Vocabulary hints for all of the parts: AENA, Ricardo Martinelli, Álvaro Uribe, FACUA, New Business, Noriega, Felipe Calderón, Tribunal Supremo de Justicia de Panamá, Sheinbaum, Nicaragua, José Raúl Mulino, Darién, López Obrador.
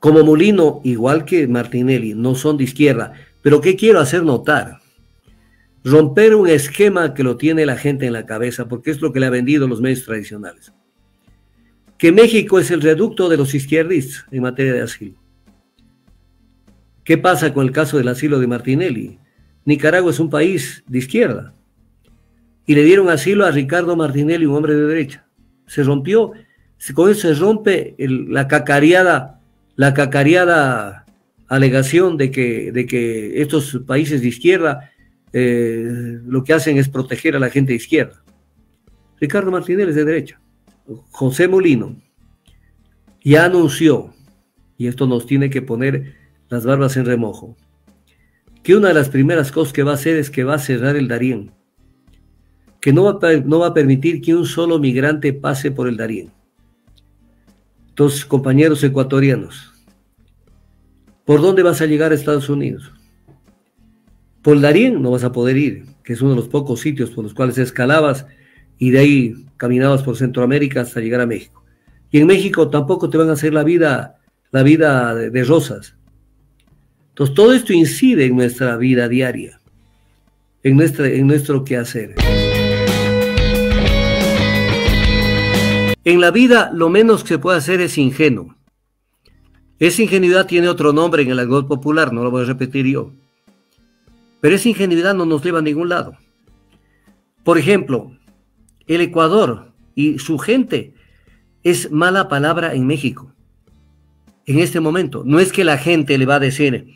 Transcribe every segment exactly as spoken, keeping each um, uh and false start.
Como Mulino, igual que Martinelli, no son de izquierda. Pero ¿qué quiero hacer notar? Romper un esquema que lo tiene la gente en la cabeza, porque es lo que le ha vendido los medios tradicionales. Que México es el reducto de los izquierdistas en materia de asilo. ¿Qué pasa con el caso del asilo de Martinelli? Nicaragua es un país de izquierda. Y le dieron asilo a Ricardo Martinelli, un hombre de derecha. Se rompió, con eso se rompe el, la cacareada, la cacareada alegación de que, de que estos países de izquierda eh, lo que hacen es proteger a la gente de izquierda. Ricardo Martinelli es de derecha. José Mulino ya anunció, y esto nos tiene que poner las barbas en remojo, que una de las primeras cosas que va a hacer es que va a cerrar el Darién, que no va, no va a permitir que un solo migrante pase por el Darién. Entonces, compañeros ecuatorianos, ¿por dónde vas a llegar a Estados Unidos? Por el Darién no vas a poder ir, que es uno de los pocos sitios por los cuales escalabas y de ahí caminabas por Centroamérica hasta llegar a México. Y en México tampoco te van a hacer la vida, la vida de, de rosas. Entonces todo esto incide en nuestra vida diaria, en, nuestra, en nuestro quehacer. En la vida lo menos que se puede hacer es ingenuo. Esa ingenuidad tiene otro nombre en el argot popular, no lo voy a repetir yo. Pero esa ingenuidad no nos lleva a ningún lado. Por ejemplo, el Ecuador y su gente es mala palabra en México. En este momento, no es que la gente le va a decir,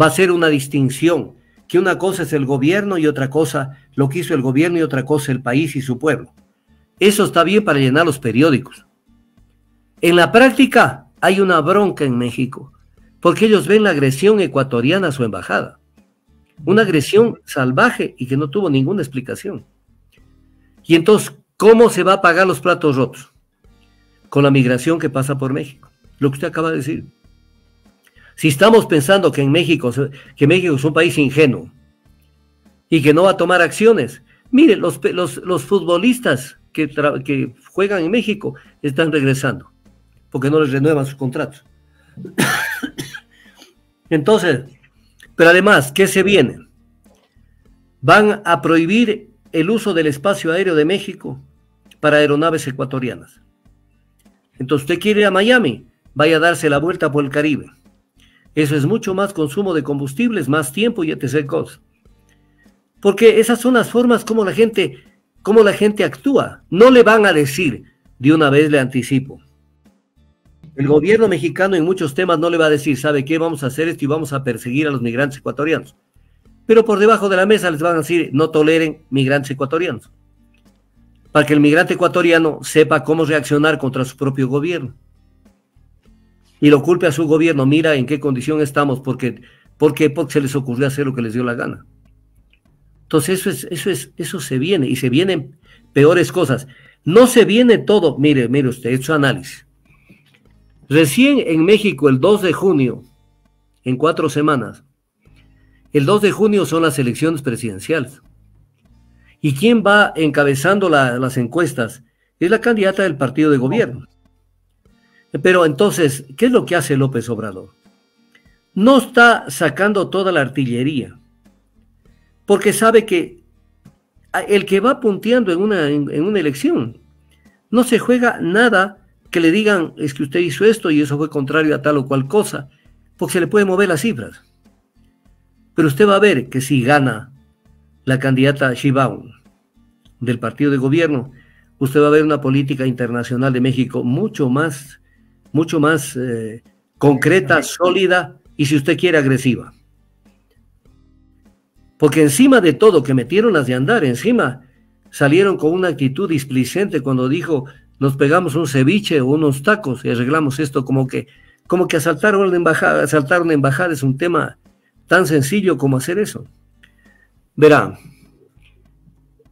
va a ser una distinción, que una cosa es el gobierno y otra cosa lo que hizo el gobierno y otra cosa el país y su pueblo. Eso está bien para llenar los periódicos. En la práctica hay una bronca en México, porque ellos ven la agresión ecuatoriana a su embajada. Una agresión salvaje y que no tuvo ninguna explicación. Y entonces, ¿cómo se va a pagar los platos rotos? Con la migración que pasa por México. Lo que usted acaba de decir. Si estamos pensando que en México, que México es un país ingenuo y que no va a tomar acciones, mire, los, los, los futbolistas que, que juegan en México están regresando porque no les renuevan sus contratos. Entonces, pero además, ¿qué se viene? Van a prohibir el uso del espacio aéreo de México para aeronaves ecuatorianas. Entonces, usted quiere ir a Miami, vaya a darse la vuelta por el Caribe. Eso es mucho más consumo de combustibles, más tiempo y etcétera cosas. Porque esas son las formas como la gente, como la gente actúa. No le van a decir, de una vez le anticipo. El gobierno mexicano en muchos temas no le va a decir, ¿sabe qué? Vamos a hacer esto y vamos a perseguir a los migrantes ecuatorianos. Pero por debajo de la mesa les van a decir, no toleren migrantes ecuatorianos. Para que el migrante ecuatoriano sepa cómo reaccionar contra su propio gobierno. Y lo culpe a su gobierno, mira en qué condición estamos, porque, porque, porque se les ocurrió hacer lo que les dio la gana. Entonces eso, es, eso, es, eso se viene, y se vienen peores cosas. No se viene todo, mire, mire usted, hecho análisis. Recién en México, el dos de junio, en cuatro semanas, el dos de junio son las elecciones presidenciales. ¿Y quién va encabezando la, las encuestas? Es la candidata del partido de gobierno. Pero entonces, ¿qué es lo que hace López Obrador? No está sacando toda la artillería, porque sabe que el que va punteando en una, en, en una elección no se juega nada que le digan, es que usted hizo esto y eso fue contrario a tal o cual cosa, porque se le puede mover las cifras. Pero usted va a ver que si gana la candidata Sheinbaum del partido de gobierno, usted va a ver una política internacional de México mucho más, mucho más eh, concreta, sólida y, si usted quiere, agresiva. Porque encima de todo, que metieron las de andar, encima salieron con una actitud displicente cuando dijo, nos pegamos un ceviche o unos tacos y arreglamos esto, como que, como que asaltar una embajada, asaltar una embajada es un tema tan sencillo como hacer eso. Verá,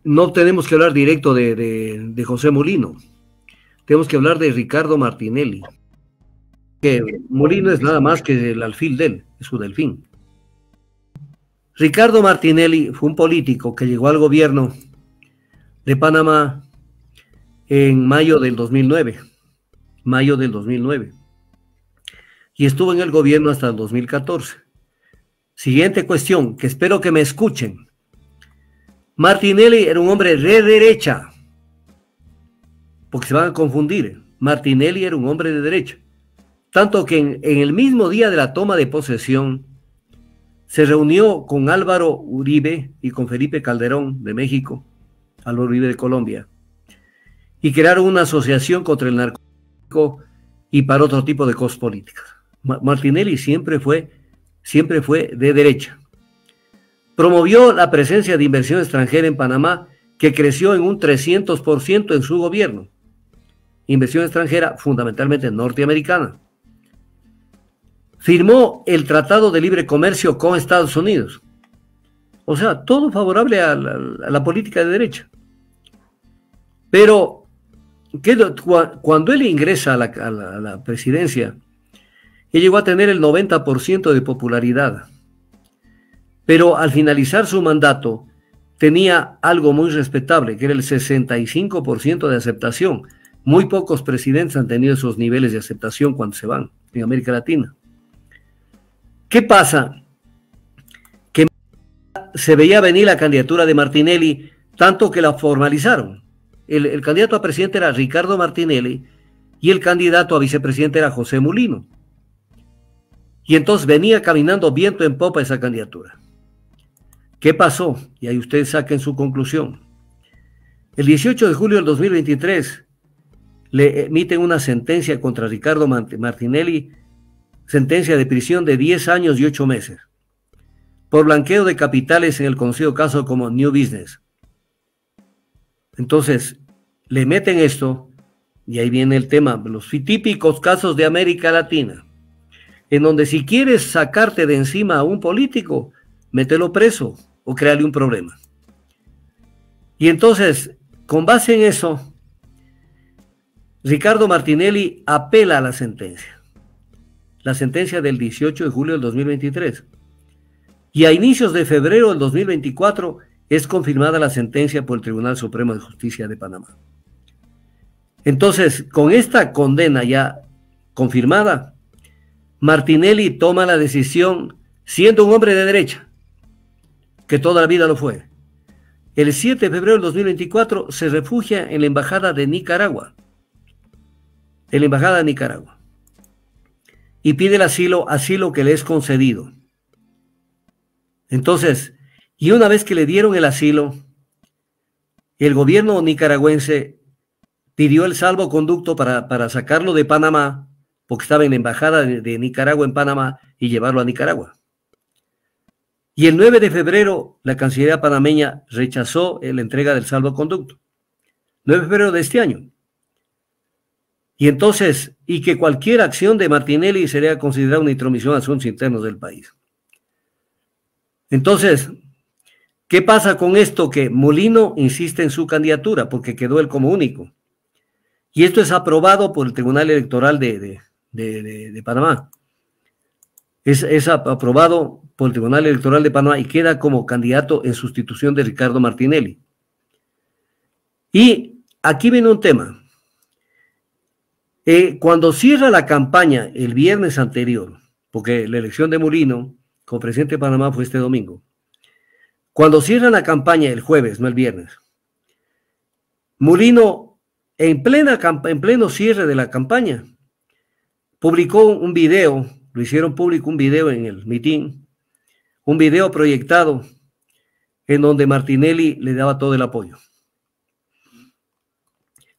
no tenemos que hablar directo de, de, de José Mulino, tenemos que hablar de Ricardo Martinelli, que Mulino es nada más que el alfil de él, es su delfín. Ricardo Martinelli fue un político que llegó al gobierno de Panamá en mayo del dos mil nueve, mayo del dos mil nueve, y estuvo en el gobierno hasta el dos mil catorce. Siguiente cuestión, que espero que me escuchen. Martinelli era un hombre de derecha, porque se van a confundir. Martinelli era un hombre de derecha, tanto que en, en el mismo día de la toma de posesión se reunió con Álvaro Uribe y con Felipe Calderón de México, Álvaro Uribe de Colombia, y crearon una asociación contra el narcotráfico y para otro tipo de cosas políticas. Martinelli siempre fue, siempre fue de derecha. Promovió la presencia de inversión extranjera en Panamá, que creció en un trescientos por ciento en su gobierno. Inversión extranjera fundamentalmente norteamericana. Firmó el Tratado de Libre Comercio con Estados Unidos. O sea, todo favorable a la, a la política de derecha. Pero que, cuando él ingresa a la, a la, a la presidencia, él llegó a tener el noventa por ciento de popularidad. Pero al finalizar su mandato, tenía algo muy respetable, que era el sesenta y cinco por ciento de aceptación. Muy pocos presidentes han tenido esos niveles de aceptación cuando se van en América Latina. ¿Qué pasa? Que se veía venir la candidatura de Martinelli, tanto que la formalizaron. El, el candidato a presidente era Ricardo Martinelli y el candidato a vicepresidente era José Mulino. Y entonces venía caminando viento en popa esa candidatura. ¿Qué pasó? Y ahí ustedes saquen su conclusión. El dieciocho de julio del dos mil veintitrés le emiten una sentencia contra Ricardo Martinelli, sentencia de prisión de diez años y ocho meses, por blanqueo de capitales en el conocido caso como New Business. Entonces, le meten esto, y ahí viene el tema, los típicos casos de América Latina, en donde si quieres sacarte de encima a un político, mételo preso o créale un problema. Y entonces, con base en eso, Ricardo Martinelli apela a la sentencia, la sentencia del dieciocho de julio del dos mil veintitrés. Y a inicios de febrero del dos mil veinticuatro es confirmada la sentencia por el Tribunal Supremo de Justicia de Panamá. Entonces, con esta condena ya confirmada, Martinelli toma la decisión, siendo un hombre de derecha, que toda la vida lo fue. El siete de febrero del dos mil veinticuatro se refugia en la Embajada de Nicaragua, en la Embajada de Nicaragua, y pide el asilo, asilo que le es concedido. Entonces, y una vez que le dieron el asilo, el gobierno nicaragüense pidió el salvoconducto para, para sacarlo de Panamá, porque estaba en la embajada de, de Nicaragua en Panamá, y llevarlo a Nicaragua. Y el nueve de febrero la Cancillería panameña rechazó la entrega del salvoconducto, nueve de febrero de este año. Y entonces, y que cualquier acción de Martinelli sería considerada una intromisión a asuntos internos del país. Entonces, ¿qué pasa con esto? Que Mulino insiste en su candidatura porque quedó él como único. Y esto es aprobado por el Tribunal Electoral de, de, de, de, de Panamá. Es, es aprobado por el Tribunal Electoral de Panamá y queda como candidato en sustitución de Ricardo Martinelli. Y aquí viene un tema. Eh, cuando cierra la campaña el viernes anterior, porque la elección de Mulino como presidente de Panamá fue este domingo, cuando cierra la campaña el jueves, no el viernes, Mulino en, plena, en pleno cierre de la campaña publicó un video, lo hicieron público un video en el mitin, un video proyectado en donde Martinelli le daba todo el apoyo.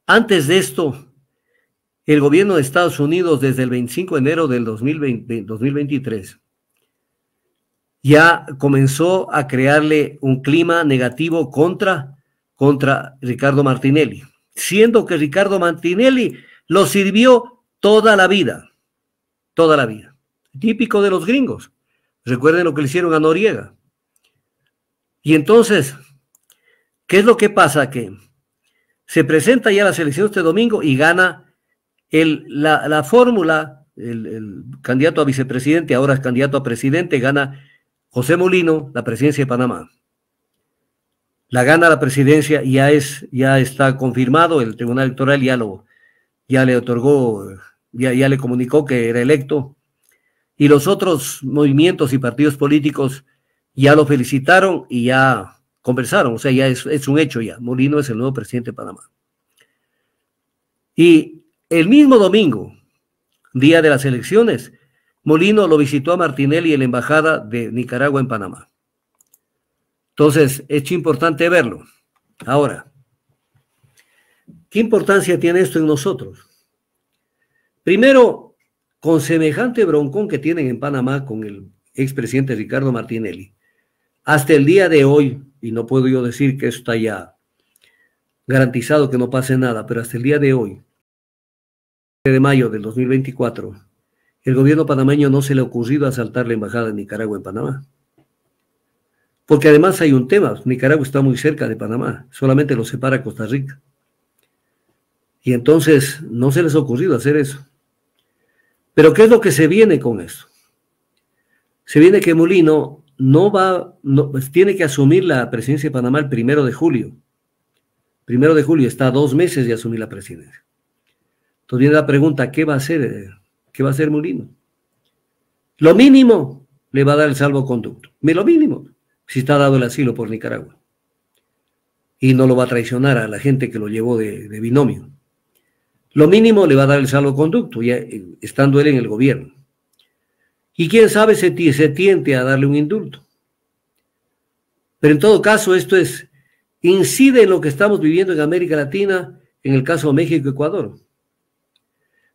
Antes de esto, el gobierno de Estados Unidos, desde el veinticinco de enero del dos mil veintitrés, ya comenzó a crearle un clima negativo contra, contra Ricardo Martinelli, siendo que Ricardo Martinelli lo sirvió toda la vida, toda la vida. Típico de los gringos. Recuerden lo que le hicieron a Noriega. Y entonces, ¿qué es lo que pasa? Que se presenta ya la selección este domingo y gana El, la la fórmula, el, el candidato a vicepresidente, ahora es candidato a presidente, gana José Mulino la presidencia de Panamá. La gana la presidencia, ya es ya está confirmado, el Tribunal Electoral ya, lo, ya le otorgó, ya, ya le comunicó que era electo Y los otros movimientos y partidos políticos ya lo felicitaron y ya conversaron, o sea, ya es, es un hecho ya. Mulino es el nuevo presidente de Panamá. Y el mismo domingo, día de las elecciones, Mulino lo visitó a Martinelli en la embajada de Nicaragua en Panamá. Entonces, es importante verlo. Ahora, ¿qué importancia tiene esto en nosotros? Primero, con semejante broncón que tienen en Panamá con el expresidente Ricardo Martinelli, hasta el día de hoy, y no puedo yo decir que esto está ya garantizado que no pase nada, pero hasta el día de hoy, de mayo del dos mil veinticuatro, el gobierno panameño no se le ha ocurrido asaltar la embajada de Nicaragua en Panamá. Porque además hay un tema, Nicaragua está muy cerca de Panamá, solamente lo separa Costa Rica. Y entonces no se les ha ocurrido hacer eso. Pero ¿qué es lo que se viene con eso? Se viene que Mulino no va, no, tiene que asumir la presidencia de Panamá el primero de julio. Primero de julio está a dos meses de asumir la presidencia. Entonces viene la pregunta, ¿qué va a hacer? ¿Qué va a hacer Mulino? Lo mínimo le va a dar el salvoconducto. Lo mínimo, si está dado el asilo por Nicaragua. Y no lo va a traicionar a la gente que lo llevó de, de binomio. Lo mínimo le va a dar el salvoconducto, ya estando él en el gobierno. Y quién sabe se, se tiente a darle un indulto. Pero en todo caso, esto es, incide en lo que estamos viviendo en América Latina, en el caso de México y Ecuador.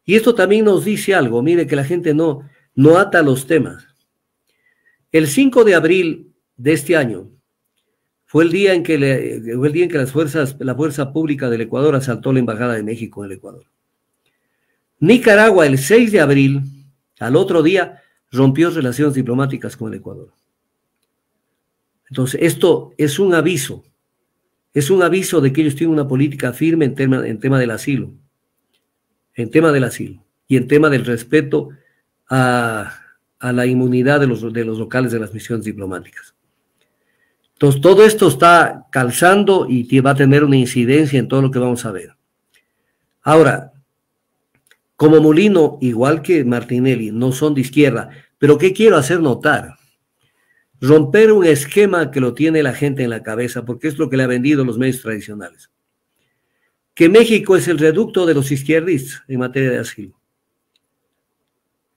Y esto también nos dice algo, mire que la gente no, no ata los temas. El cinco de abril de este año fue el día en que, le, fue el día en que las fuerzas, la Fuerza Pública del Ecuador asaltó la Embajada de México en el Ecuador. Nicaragua el seis de abril, al otro día, rompió relaciones diplomáticas con el Ecuador. Entonces esto es un aviso, es un aviso de que ellos tienen una política firme en tema, en tema del asilo. En tema del asilo y en tema del respeto a, a la inmunidad de los, de los locales de las misiones diplomáticas. Entonces, todo esto está calzando y va a tener una incidencia en todo lo que vamos a ver. Ahora, como Mulino, igual que Martinelli, no son de izquierda, pero ¿qué quiero hacer notar? Romper un esquema que lo tiene la gente en la cabeza, porque es lo que le ha vendido los medios tradicionales. Que México es el reducto de los izquierdistas en materia de asilo.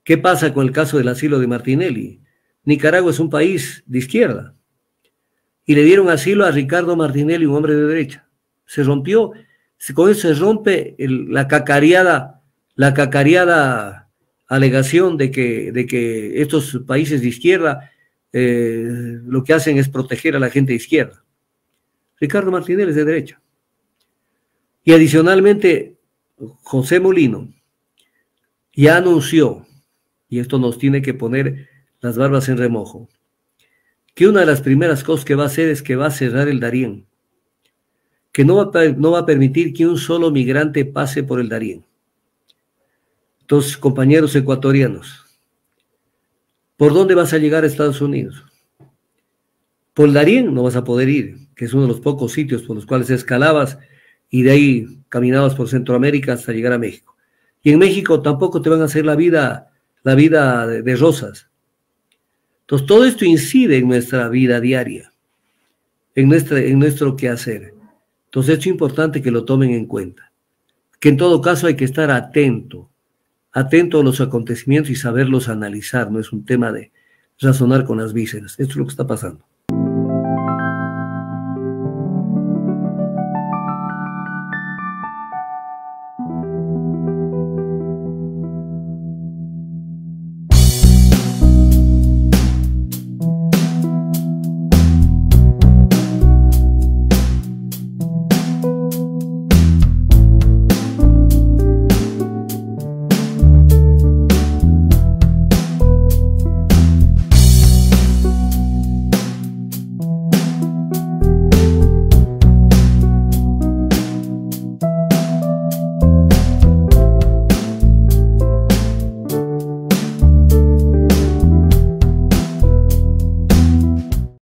¿Qué pasa con el caso del asilo de Martinelli? Nicaragua es un país de izquierda. Y le dieron asilo a Ricardo Martinelli, un hombre de derecha. Se rompió, con eso se rompe el, la cacareada, la cacareada alegación de que, de que estos países de izquierda eh, lo que hacen es proteger a la gente de izquierda. Ricardo Martinelli es de derecha. Y adicionalmente, José Mulino ya anunció, y esto nos tiene que poner las barbas en remojo, que una de las primeras cosas que va a hacer es que va a cerrar el Darién, que no va a, no va a permitir que un solo migrante pase por el Darién. Entonces, compañeros ecuatorianos, ¿por dónde vas a llegar a Estados Unidos? Por el Darién no vas a poder ir, que es uno de los pocos sitios por los cuales escalabas, y de ahí caminabas por Centroamérica hasta llegar a México. Y en México tampoco te van a hacer la vida, la vida de, de rosas. Entonces todo esto incide en nuestra vida diaria, en, nuestra, en nuestro quehacer. Entonces es importante que lo tomen en cuenta. Que en todo caso hay que estar atento, atento a los acontecimientos y saberlos analizar. No es un tema de razonar con las vísceras. Esto es lo que está pasando.